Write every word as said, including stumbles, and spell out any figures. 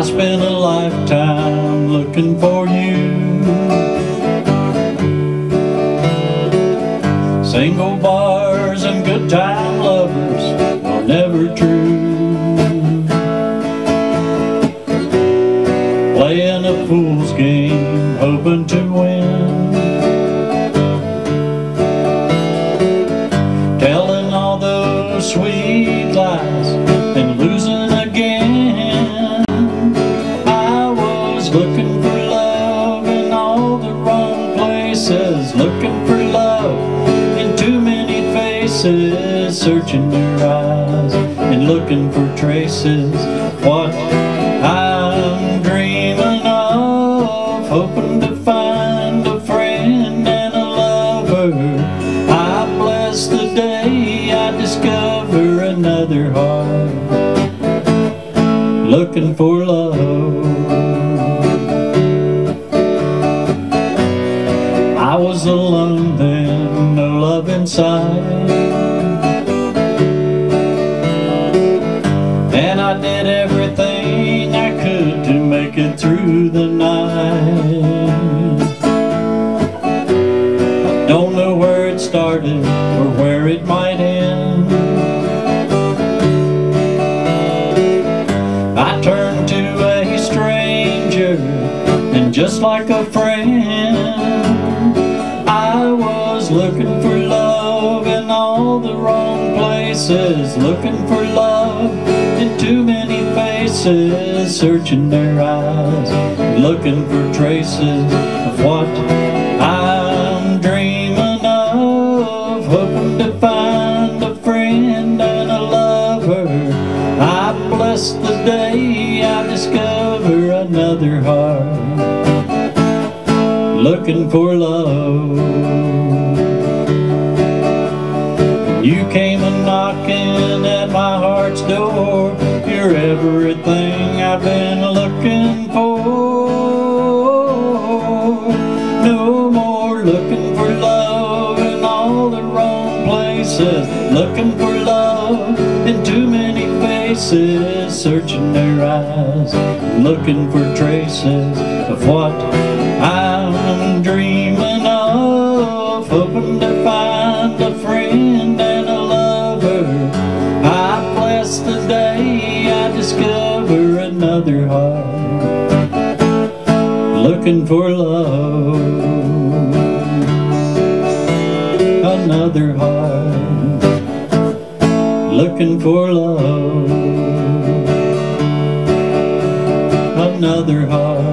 I spent a lifetime looking for you. Single bars and good time lovers are never true. Playing a fool's game, hoping to win. Telling all those sweet lies and losing again. I was looking for love in all the wrong places, looking for love in too many faces, searching their eyes and looking for traces. What I'm dreaming of, hoping to find a friend and a lover. I bless the day I discover another heart looking for love. I was alone then, no love inside, and I did everything I could to make it through the night. I don't know where it started or where it might end. I turned to a stranger, and just like a friend, I was looking for love in all the wrong places, looking for love in too many faces, searching their eyes, looking for traces of what I'm dreaming of, hoping to find a friend and a lover. I bless the day I discover another heart looking for love. You came a knocking at my heart's door. You're everything I've been looking for. No more looking for love in all the wrong places, looking for love in too many faces, searching their eyes, looking for traces of what I'm dreaming of, hoping to find a friend and a lover. I bless the day I discover another heart looking for love, another heart looking for love, another heart